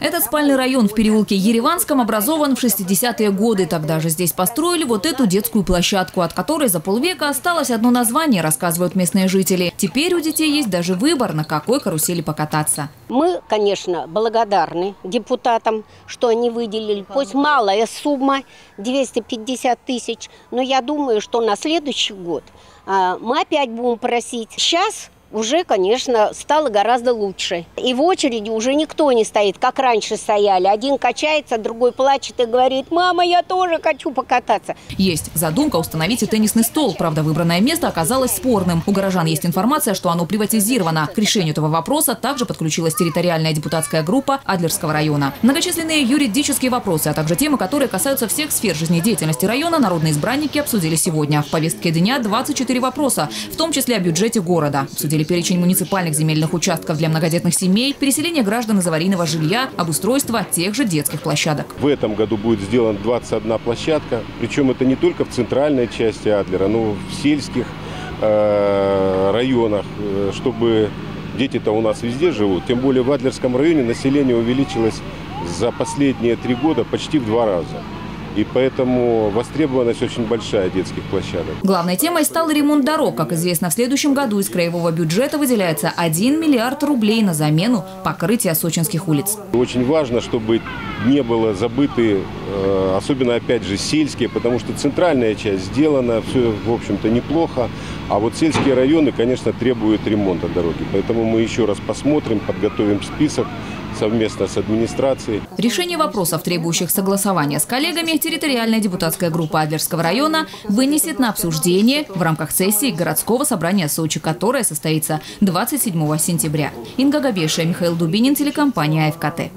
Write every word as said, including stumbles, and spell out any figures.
Этот спальный район в переулке Ереванском образован в шестидесятые годы. Тогда же здесь построили вот эту детскую площадку, от которой за полвека осталось одно название, рассказывают местные жители. Теперь у детей есть даже выбор, на какой карусели покататься. Мы, конечно, благодарны депутатам, что они выделили. Пусть малая сумма, двести пятьдесят тысяч, но я думаю, что на следующий год мы опять будем просить. Сейчас уже, конечно, стало гораздо лучше. И в очереди уже никто не стоит, как раньше стояли. Один качается, другой плачет и говорит: «Мама, я тоже хочу покататься». Есть задумка установить и теннисный стол. Правда, выбранное место оказалось спорным. У горожан есть информация, что оно приватизировано. К решению этого вопроса также подключилась территориальная депутатская группа Адлерского района. Многочисленные юридические вопросы, а также темы, которые касаются всех сфер жизнедеятельности района, народные избранники обсудили сегодня. В повестке дня двадцать четыре вопроса, в том числе о бюджете города. Обсудили перечень муниципальных земельных участков для многодетных семей, переселение граждан из аварийного жилья, обустройство тех же детских площадок. В этом году будет сделана двадцать одна площадка, причем это не только в центральной части Адлера, но и в сельских э, районах, чтобы дети-то у нас везде живут. Тем более в Адлерском районе население увеличилось за последние три года почти в два раза. И поэтому востребованность очень большая детских площадок. Главной темой стал ремонт дорог. Как известно, в следующем году из краевого бюджета выделяется один миллиард рублей на замену покрытия сочинских улиц. Очень важно, чтобы не было забыты, особенно, опять же, сельские, потому что центральная часть сделана, все, в общем-то, неплохо. А вот сельские районы, конечно, требуют ремонта дороги. Поэтому мы еще раз посмотрим, подготовим список совместно с администрацией. Решение вопросов, требующих согласования с коллегами, территориальная депутатская группа Адлерского района вынесет на обсуждение в рамках сессии городского собрания Сочи, которая состоится двадцать седьмого сентября. Инга Габеша, Михаил Дубинин, телекомпания Эфкате.